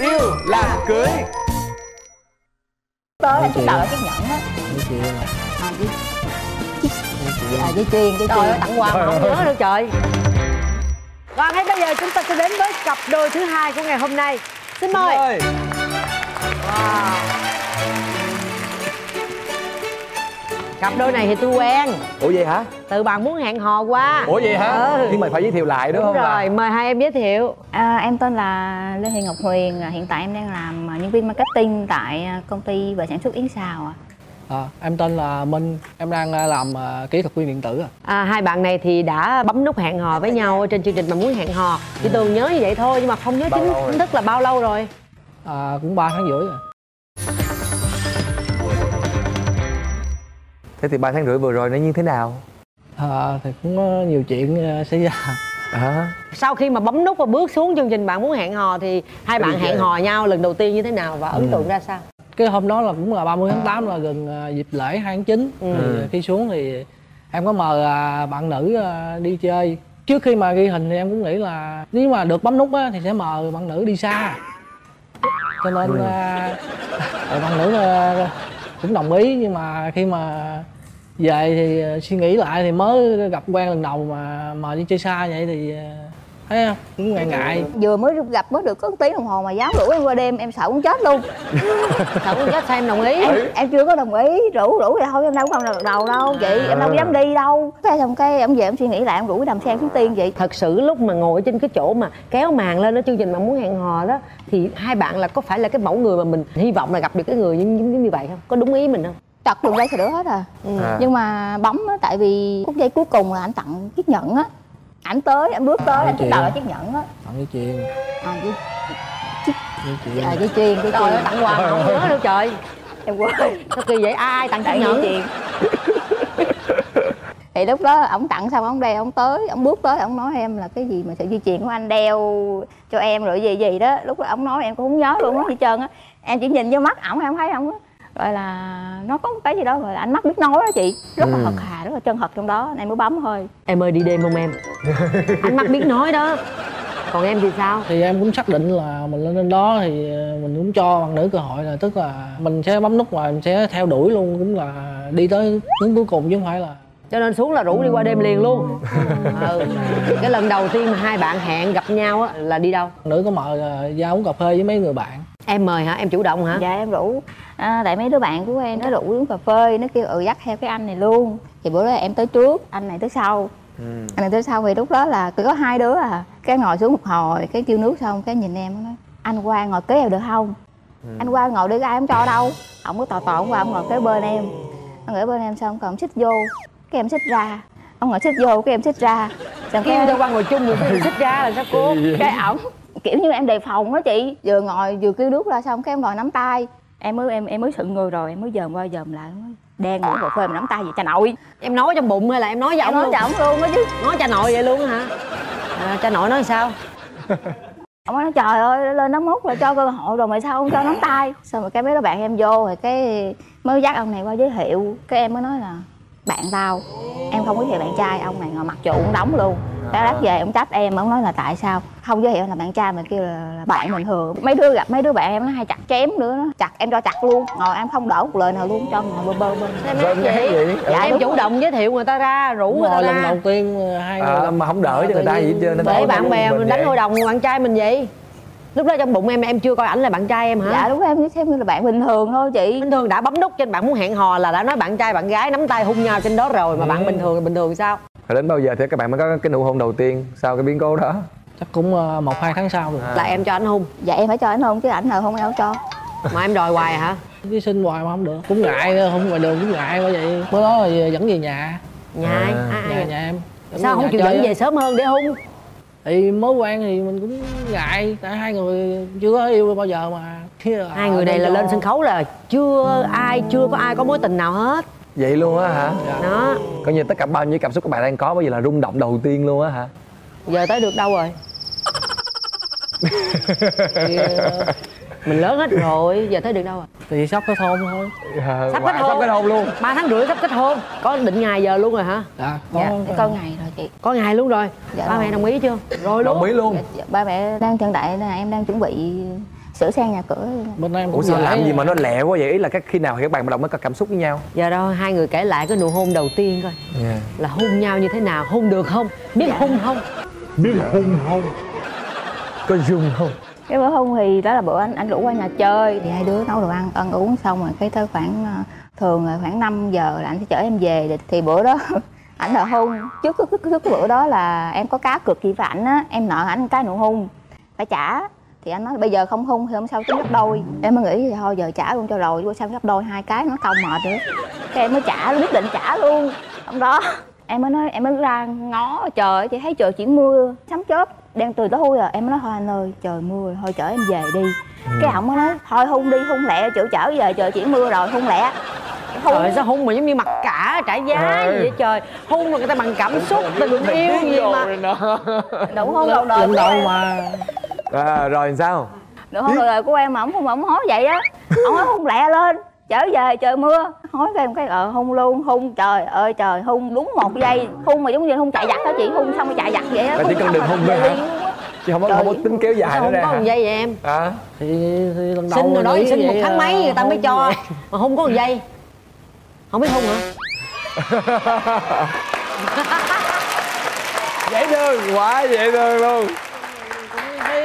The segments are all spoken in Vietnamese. Yêu Là Cưới. Tớ là cái tờ cái nhẫn á. Dây chuyền, dây chuyền tặng quà mà không nhớ đâu trời. Còn ngay bây giờ chúng ta sẽ đến với cặp đôi thứ hai của ngày hôm nay. Xin mời. Wow. Cặp đôi này thì tôi quen. Ủa vậy hả? Từ Bạn Muốn Hẹn Hò qua. Ủa vậy hả? Nhưng mà phải giới thiệu lại đúng không? Đúng rồi, mời hai em giới thiệu. Em tên là Lê Thị Ngọc Huyền. Hiện tại em đang làm nhân viên marketing tại công ty về sản xuất yến xào ạ. Em tên là Minh, em đang làm kỹ thuật viên điện tử. Hai bạn này thì đã bấm nút hẹn hò với nhau trên chương trình Mà Muốn Hẹn Hò. Chỉ tôi nhớ như vậy thôi nhưng mà không nhớ chính thức là bao lâu rồi. Cũng 3 tháng rưỡi rồi. Thế thì 3 tháng rưỡi vừa rồi nó như thế nào? Thì cũng có nhiều chuyện xảy ra. Sau khi mà bấm nút và bước xuống chương trình Bạn Muốn Hẹn Hò thì hai bạn hẹn hò nhau lần đầu tiên như thế nào và ấn tượng ra sao? Cái hôm đó là cũng là 30 tháng 8 là gần dịp lễ 2 tháng 9. Khi xuống thì em có mời bạn nữ đi chơi. Trước khi mà ghi hình thì em cũng nghĩ là nếu mà được bấm nút á, thì sẽ mời bạn nữ đi xa. Cho nên bạn nữ cũng đồng ý, nhưng mà khi mà về thì suy nghĩ lại thì mới gặp quen lần đầu mà mời đi chơi xa vậy thì thấy không? Cũng ngại ngại. Vừa mới gặp mới được có 1 tiếng đồng hồ mà dám rủ em qua đêm, em sợ cũng chết luôn. Sợ cũng chết. Sao em đồng ý? Em chưa có đồng ý. Rủ thì thôi, em đâu có đồng đầu đâu chị. Em đâu dám đi đâu. Cái xong cái em về em suy nghĩ lại, em rủ đầm sen xuống Tiên vậy. Thật sự lúc mà ngồi trên cái chỗ mà kéo màn lên ở chương trình Mà Muốn Hẹn Hò đó thì hai bạn là có phải là cái mẫu người mà mình hy vọng là gặp được cái người như vậy không? Có đúng ý mình không? Chặt đường đây thì đỡ hết à. Nhưng mà bấm á, tại vì phút giây cuối cùng là anh tặng chiếc nhẫn á. Ảnh tới, anh bước tới, anh cứ đòi chiếc nhẫn á. Tặng dây chuyền. Dây chuyền, dây chuyền tặng quà mà không nhớ đâu trời. Em quên. Sao kỳ vậy? Ai tặng chiếc nhẫn? Thì lúc đó ổng tặng xong ổng đây, ổng tới, ổng bước tới, ổng nói em là cái gì mà sợi dây chuyền của anh đeo cho em rồi gì đó. Lúc đó ổng nói em cũng không nhớ luôn hết gì trơn á. Em chỉ nhìn vô mắt ổng, em thấy ổng á. Rồi là nó có một cái gì đó rồi ánh mắt biết nói đó chị. Rất là thật thà, rất là chân thật trong đó, em mới bấm thôi. Em ơi đi đêm không em? Ánh mắt biết nói đó. Còn em thì sao? Thì em cũng xác định là mình lên đó thì mình cũng cho bạn nữ cơ hội, là tức là mình sẽ bấm nút và mình sẽ theo đuổi luôn, cũng là đi tới đến cuối cùng chứ không phải là. Cho nên xuống là rủ đi qua đêm liền luôn. Cái lần đầu tiên mà hai bạn hẹn gặp nhau á là đi đâu? Nữ có mời ra uống cà phê với mấy người bạn. Em mời hả? Em chủ động hả? Dạ em rủ. Tại mấy đứa bạn của em nó rủ uống cà phê, nó kêu dắt theo cái anh này luôn. Thì bữa đó em tới trước, anh này tới sau. Anh này tới sau thì lúc đó là cứ có 2 đứa à. Cái ngồi xuống một hồi, cái kêu nước xong, cái nhìn em nói anh qua ngồi kế em được không? Anh qua ngồi đi, ai không cho đâu. Ông có tò tò ông qua, ông ngồi kế bên em. Ông ngồi bên em xong, còn ông xích vô, cái em xích ra. Ông ngồi xích vô, cái em xích ra. Xong cái em cho qua ngồi chung rồi cái xích ra là sao cô? Cái ổng kiểu như em đề phòng đó chị, vừa ngồi vừa kêu nước ra xong cái em ngồi nắm tay em mới em mới sững người rồi em mới dòm qua dòm lại đen ngủ cà phê mà nắm tay vậy cha nội. Em nói trong bụng hay là em nói với ông luôn? Nói cho ổng luôn đó chứ. Nói cha nội vậy luôn hả? Cha nội nói sao? Ông nói trời ơi lên nó mốt rồi cho cơ hội rồi mà sao không cho nắm tay. Xong rồi cái mấy đứa bạn em vô rồi cái mới dắt ông này qua giới thiệu, cái em mới nói là bạn tao, em không giới thiệu bạn trai. Ông này ngồi mặt trụ cũng đóng luôn. Cái lát về ông trách em, ông nói là tại sao không giới thiệu là bạn trai mà kêu là bạn bình thường. Mấy đứa gặp mấy đứa bạn em nó hay chặt chém nữa đó. Chặt em cho chặt luôn, ngồi em không đỡ một lời nào luôn, cho ngồi bơ. Em nói gì? Dạ em chủ động giới thiệu người ta ra, rủ người ta ra. Lần đầu tiên hai người gặp mà không đỡ cho người ta gì hết. Để bạn bè mình đánh hội đồng bạn trai mình vậy. Lúc đó trong bụng em chưa coi ảnh là bạn trai em hả? Dạ đúng, em chỉ xem như là bạn bình thường thôi chị. Bình thường đã bấm nút trên Bạn Muốn Hẹn Hò là đã nói bạn trai bạn gái nắm tay hôn nhau trên đó rồi mà. Bạn bình thường sao? Rồi đến bao giờ thì các bạn mới có cái nụ hôn đầu tiên sau cái biến cố đó? Chắc cũng 1-2 tháng sau rồi. Là em cho ảnh hôn? Dạ em phải cho ảnh hôn chứ ảnh nào hôn em cho. Mà em đòi hoài hả? Chứ xin hoài mà không được. Cũng ngại nữa, không ngoài đường cũng ngại bởi vậy. Bữa đó rồi dẫn về nhà. Nhà em. Sao không chịu dẫn về sớm hơn để hôn? Thì mối quen thì mình cũng ngại, tại hai người chưa có yêu bao giờ mà. Hai người này là lên sân khấu là chưa có ai có mối tình nào hết. Vậy luôn á hả? Đó. Coi như tất cả bao nhiêu cảm xúc các bạn đang có bây giờ là rung động đầu tiên luôn á hả? Giờ tới được đâu rồi? Thì, mình lớn hết rồi, giờ tới được đâu rồi? Thì sắp kết hôn thôi. Sắp kết hôn luôn. 3 tháng rưỡi sắp kết hôn. Có định ngày giờ luôn rồi hả? Có ngày rồi chị. Có ngày luôn rồi. Dạ, ba mẹ đồng ý chưa? Rồi luôn. Đồng ý luôn. Dạ, ba mẹ đang hiện tại là em đang chuẩn bị sửa sang nhà cửa. Bên em cũng sao làm gì mà nó lẹ quá vậy? Ý là khi nào thì các bạn bắt đầu mới có cảm xúc với nhau? Giờ đâu hai người kể lại cái nụ hôn đầu tiên coi. Là hôn nhau như thế nào, hôn được không, biết hôn không, biết hôn không, có dung không? Cái bữa hôn thì đó là bữa anh rủ qua nhà chơi, thì hai đứa nấu đồ ăn, ăn uống xong rồi cái tới khoảng thường là khoảng 5 giờ là anh sẽ chở em về. Thì bữa đó ảnh là hôn trước cái bữa đó là em có cá cược gì với ảnh á, em nợ ảnh cái nụ hôn phải trả. Thì anh nói bây giờ không hôn thì hôm sau tính gấp đôi. Em mới nghĩ thì thôi giờ trả luôn cho rồi, bữa sau gấp đôi hai cái nó công mệt nữa. Cái em mới trả, quyết định trả luôn. Hôm đó em mới nói, em mới ra ngó trời, chị thấy trời chỉ mưa sấm chớp đen tươi tối thui rồi. Em mới nói thôi anh ơi trời mưa rồi, thôi chở em về đi. Cái ổng mới nói thôi hôn đi, hôn lẹ chịu chở về trời chỉ mưa rồi, hôn lẹ. Hôn. Trời sao hôn mà giống như mặc cả trả giá gì vậy trời. Hôn mà người ta bằng cảm xúc, tình yêu gì mà. Đủ hôn đầu đời mà. Rồi sao? Được không? Rồi của em mà ổng hối vậy á. Ổng nói hôn lẹ lên, trở về trời mưa. Hối với em cái hôn luôn, hôn trời ơi trời, hôn đúng một giây. Hôn mà giống như hôn chạy giặt đó chị, hôn xong rồi chạy giặt vậy á. Là chỉ cần đừng hôn thôi hả? Chứ không có tính kéo dài nữa nè. Không có 1 giây vậy em. Thì lần đầu xin rồi nói xin 1 tháng mấy người ta mới cho. Mà không có 1 giây. Không biết hôn hả? Dễ thương quá, dễ thương luôn. Thấy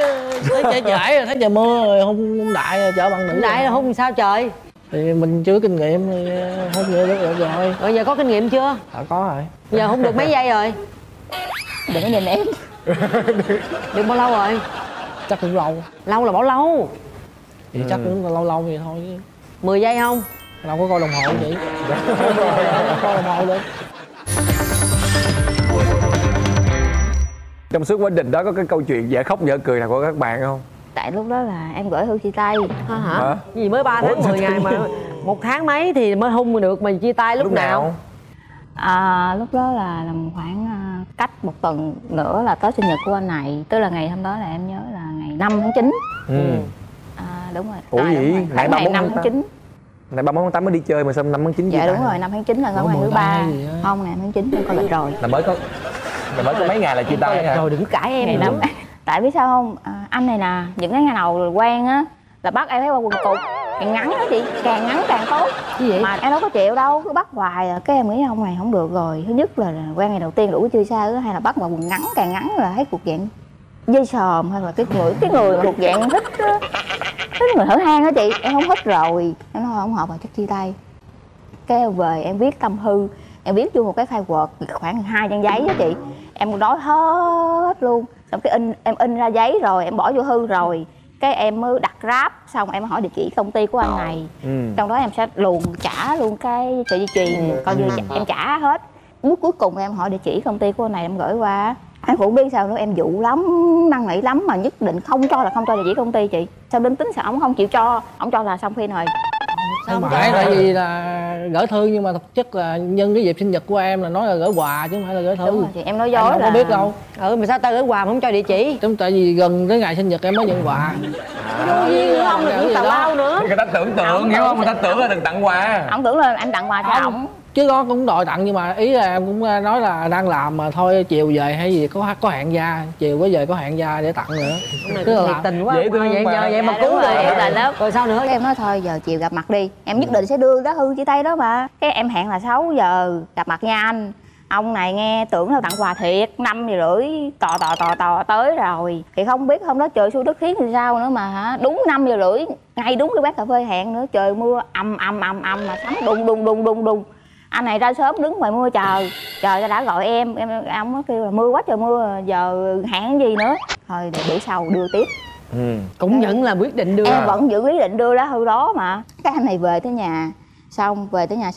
trời trễ rồi, thấy trời mưa rồi, hôn đại rồi, chở bằng nữ đại. Hôn sao trời? Thì mình chưa kinh nghiệm thì hôn vậy được rồi. Rồi giờ có kinh nghiệm chưa? Dạ có rồi. Giờ hôn được mấy giây rồi? Đừng có nhìn em. Được bao lâu rồi? Chắc cũng lâu. Lâu là bao lâu? Thì chắc cũng lâu lâu vậy thôi. 10 giây không? Đâu có coi đồng hồ vậy. Coi đồng hồ luôn. Trong suốt quá trình đó có cái câu chuyện dở khóc dở cười nào của các bạn không? Tại lúc đó là em gửi thư chia tay. Hả? Gì mới 3 tháng 10 ngày mà 1 tháng mấy thì mới hôn được mà chia tay lúc nào? Lúc đó là làm khoảng cách 1 tuần nữa là tới sinh nhật của anh này. Tức là ngày hôm đó là em nhớ là ngày 5 tháng 9. Đúng rồi. Ủa gì? Ngày 5 tháng 9. Ngày 31 tháng 8 mới đi chơi mà sao 5 tháng 9? Dạ đúng rồi, 5 tháng 9 là ngày thứ 3. Không, ngày 5 tháng 9 em coi lịch rồi. Là mới có mấy ngày là chia tay hả? Rồi đừng cãi em lắm. Tại biết sao không? Anh này nè, những cái ngày đầu quen á là bắt em phải qua quần cục. Càng ngắn đó chị, càng ngắn càng tốt. Cái gì? Mà em đâu có chịu đâu, cứ bắt hoài. Cái em nghĩ ông này không được rồi. Thứ nhất là quen ngày đầu tiên đủ chưa xa, thứ hai là bắt mà quần ngắn, càng ngắn là thấy cuộc dạng dây sòm hay là cái người mà thuộc dạng thích người hở hang đó chị. Em không thích rồi, em nói không hợp mà chắc chia tay. Cái em về em viết tâm hư, em viết vô một cái file Word khoảng 2 trang giấy đó chị. Em nói hết luôn, xong cái em in ra giấy rồi em bỏ vô hư rồi cái em mới đặt Grab, xong em hỏi địa chỉ công ty của anh này. Trong đó em sẽ luồn trả luôn cái sợi dây chuyền, coi như em trả hết. Bước cuối cùng em hỏi địa chỉ công ty của anh này em gửi qua. Anh cũng biết sao nữa, em dụ lắm, năng nỉ lắm mà nhất định không cho là không cho địa chỉ công ty chị. Sao đến tính sao ổng không chịu cho, ổng cho là xong phim rồi. Không phải tại vì là gửi thư, nhưng mà thực chất là nhân cái dịp sinh nhật của em là nói là gửi quà chứ không phải là gửi thư. Đúng rồi chị, em nói dối em là... không biết đâu. Mà sao ta gửi quà mà không cho địa chỉ? Đúng, tại vì gần tới ngày sinh nhật em mới nhận quà. Vô duyên nữa không, đừng tào lao nữa. Người ta tưởng tượng, hiểu không? Người ta tưởng là đừng tặng quà. Ổng tưởng là em tặng quà cho ổng. Chứ nó cũng đòi tặng, nhưng mà ý là em cũng nói là đang làm mà thôi, chiều về hay gì có hẹn ra, chiều có về có hẹn ra để tặng nữa. Cứ nhiệt tình quá, dễ thương vậy mà cứu người em là lớp. Rồi sao nữa? Em nói thôi giờ chiều gặp mặt đi, em nhất định sẽ đưa lá hư chia tay đó mà. Cái em hẹn là 6 giờ gặp mặt nha anh. Ông này nghe tưởng là tặng quà thiệt, 5 giờ rưỡi tò tới rồi. Thì không biết hôm đó trời xui đất khiến thì sao nữa mà hả, đúng 5 giờ rưỡi, ngay đúng cái bát cà phê hẹn nữa, trời mưa ầm mà sấm đùng đùng. Anh này ra sớm đứng ngoài mưa chờ, trời đã gọi em ông mới kêu là mưa quá trời mưa, giờ hẹn gì nữa, thôi để bữa sau đưa tiếp. Cũng vẫn là quyết định đưa. Em vẫn giữ quyết định đưa lá hư đó mà. Cái anh này về tới nhà, xong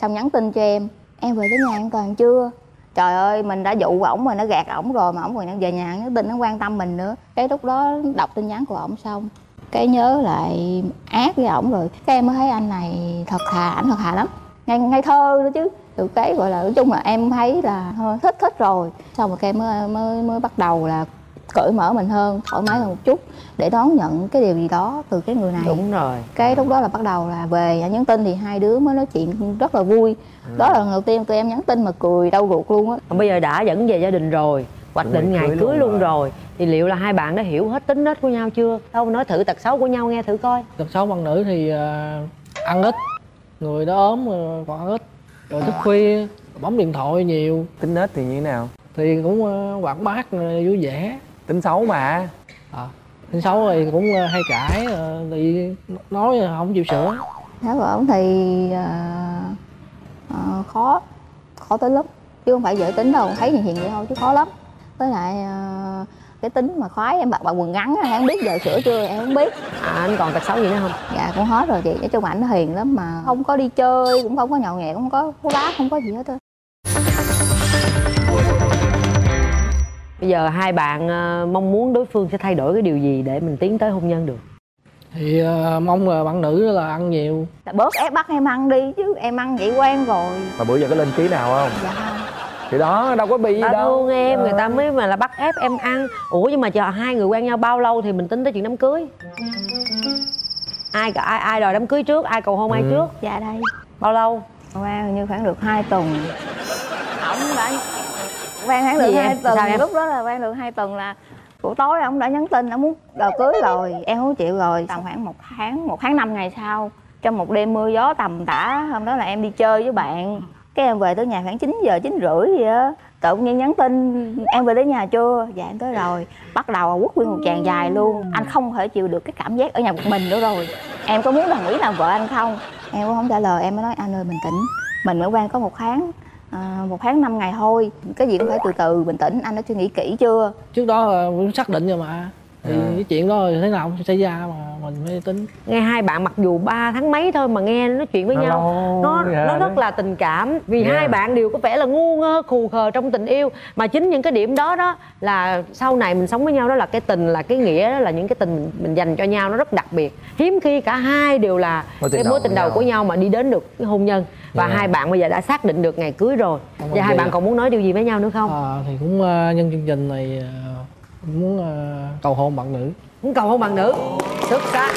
nhắn tin cho em. Em về tới nhà em còn chưa? Trời ơi, mình đã dụ ổng rồi, nó gạt ổng rồi mà ổng còn về nhà nhắn tin, nó quan tâm mình nữa. Cái lúc đó đọc tin nhắn của ổng xong, cái nhớ lại ác với ổng rồi. Cái em mới thấy anh này thật thà, ảnh thật thà lắm. Ngây thơ nữa chứ. Từ cái gọi là nói chung là em thấy là thích rồi. Xong rồi cái mới bắt đầu là cởi mở mình hơn, thoải mái hơn một chút để đón nhận cái điều gì đó từ cái người này. Đúng rồi. Cái lúc đó là bắt đầu là về nhắn tin thì hai đứa mới nói chuyện rất là vui. Đó là lần đầu tiên tụi em nhắn tin mà cười đau ruột luôn á. Bây giờ đã dẫn về gia đình rồi, hoạch định ngày cưới luôn rồi. Thì liệu là hai bạn đã hiểu hết tính nết của nhau chưa? Đâu nói thử tật xấu của nhau nghe thử coi. Tật xấu bạn nữ thì ăn ít, người đó ốm còn ăn ít, rồi thức khuya, bấm điện thoại nhiều. Tính nết thì như thế nào? Thì cũng quảng bác, vui vẻ. Tính xấu mà. Tính xấu thì cũng hay cãi, thì nói không chịu sửa. Thái vợ ông thì khó tới lắm, chứ không phải dễ tính đâu, thấy hiện vậy thôi chứ khó lắm. Với lại cái tính mà khoái em bạn quần ngắn em không biết giờ sửa chưa, em không biết. Anh còn tật xấu gì nữa không? Dạ cũng hết rồi chị, nói chung ảnh nó hiền lắm mà, không có đi chơi, cũng không có nhậu nhẹt, không có hú bá, không có gì hết thôi. Bây giờ hai bạn mong muốn đối phương sẽ thay đổi cái điều gì để mình tiến tới hôn nhân được? Thì mong là bạn nữ là ăn nhiều. Bớt ép bắt em ăn đi chứ em ăn vậy quen rồi. Mà bữa giờ có lên ký nào không? Dạ. Thì đó, đâu có bị gì đâu luôn em, người ta mới mà là bắt ép em ăn. Ủa nhưng mà chờ hai người quen nhau bao lâu thì mình tính tới chuyện đám cưới? Ai đòi đám cưới trước, ai cầu hôn ai trước? Dạ đây. Bao lâu? Qua hình như khoảng được 2 tuần. Không đã quen khoảng được 2 tuần. Lúc đó là quen được 2 tuần là buổi tối ông đã nhắn tin, ông muốn đòi cưới rồi, em không chịu rồi. Tầm khoảng 1 tháng 5 ngày sau, trong một đêm mưa gió tầm tã, hôm đó là em đi chơi với bạn, cái em về tới nhà khoảng 9 giờ 9 rưỡi gì á, tự nhiên nhắn tin em về tới nhà chưa, dạ em tới rồi, bắt đầu quất nguyên một chàng dài luôn. Anh không thể chịu được cái cảm giác ở nhà một mình nữa rồi, em có muốn là nghĩ làm vợ anh không? Em cũng không trả lời, em mới nói anh ơi bình tĩnh, mình mới quen có 1 tháng 5 ngày thôi, cái gì cũng phải từ từ bình tĩnh, anh đã suy nghĩ kỹ chưa? Trước đó cũng xác định rồi mà, thì cái chuyện đó thế nào cũng xảy ra mà mình mới tính. Nghe hai bạn mặc dù 3 tháng mấy thôi mà nghe nói chuyện với nhau nó rất là tình cảm, vì hai bạn đều có vẻ là ngu ngơ khù khờ trong tình yêu, mà chính những cái điểm đó đó là sau này mình sống với nhau, đó là cái tình, là cái nghĩa, đó là những cái tình mình dành cho nhau, nó rất đặc biệt. Hiếm khi cả hai đều là cái mối tình đầu của nhau mà đi đến được cái hôn nhân. Và hai bạn bây giờ đã xác định được ngày cưới rồi. Và hai bạn còn muốn nói điều gì với nhau nữa không? Thì cũng nhân chương trình này muốn cầu hôn bạn nữ. Muốn cầu hôn bạn nữ. Xuất sắc.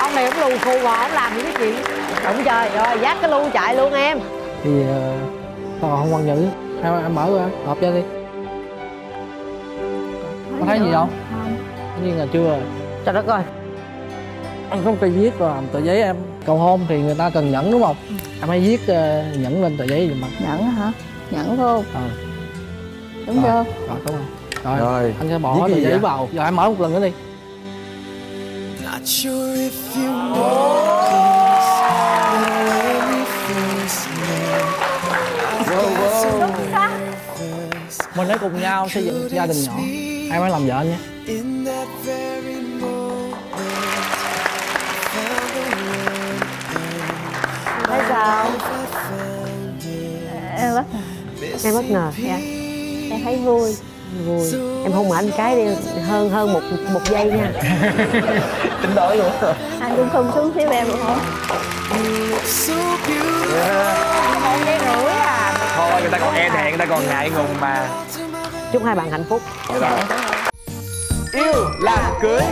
Ông này cũng lù khù mà ông làm những cái chuyện động trời rồi, dắt cái lu chạy luôn em. Thì tao không quan nữ. Em mở ra, hợp cho đi. Có thấy gì không? Không. Như là chưa rồi. Trời đất ơi. Anh không phải viết vào tờ giấy em. Cầu hôn thì người ta cần nhẫn đúng không? Em hãy viết nhẫn lên tờ giấy giùm anh. Nhẫn hả? Nhẫn không? Đúng chưa? Rồi, đúng rồi. Rồi, anh sẽ bỏ tờ giấy vào. Giờ em mở một lần nữa đi. Mình hãy cùng nhau xây dựng gia đình nhỏ. Em hãy làm vợ anh nhé. Thấy sao? Em bất ngờ. Em bất ngờ, dạ. Em thấy vui. Vui. Em hôn anh cái đi hơn một giây nha. Tính đổi luôn. Anh cũng không xuống xíu em được không? Một giây rưỡi à. Thôi người ta còn e thẹn, người ta còn ngại ngùng mà. Chúc hai bạn hạnh phúc. Dạ. Yêu là cưới.